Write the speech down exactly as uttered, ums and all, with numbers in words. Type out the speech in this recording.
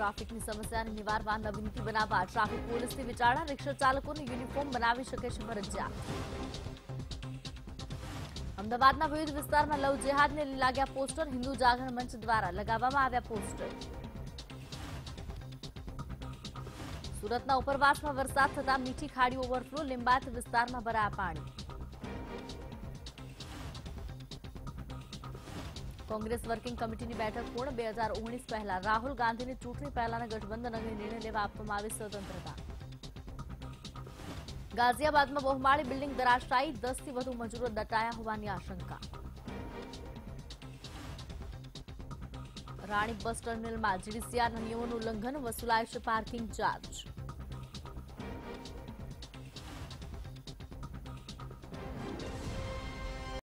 ટ્રાફિકની સમસ્યાને નિવારવા નવી નીતિ બનાવવા ટ્રાફિક પોલીસની વિચારણા રિક્ષા ચાલકોને યુનિફોર્મ બનાવી શકે છે ફરજિયાત અમદાવાદના વિવિધ વિસ્તારમાં લવ જેહાદને લાગ્યા પોસ્ટર હિન્દુ જાગરણ મંચ દ્વારા લગાવવામાં આવ્યા પોસ્ટર સુરતના ઉપરવાસમાં વરસાદ થતા મીઠી ખાડી ઓવરફ્લો લીંબાયત વિસ્તારમાં ભરાયા પાણી कांग्रेस वर्किंग कमिटी की बैठक पूर्ण दो हज़ार उन्नीस पहला राहुल गांधी ने चूंटणी पहलाना गठबंधन अंगे निर्णय लेवा आपवामां आवी स्वतंत्रता गाजियाबाद में बहुमाळी बिल्डिंग दराशाई दस थी वधु मजूरो दटाया होवानी आशंका राणी बस टर्मिनल में जीडीसीआर नियमों उल्लंघन वसूलाय पार्किंग चार्ज।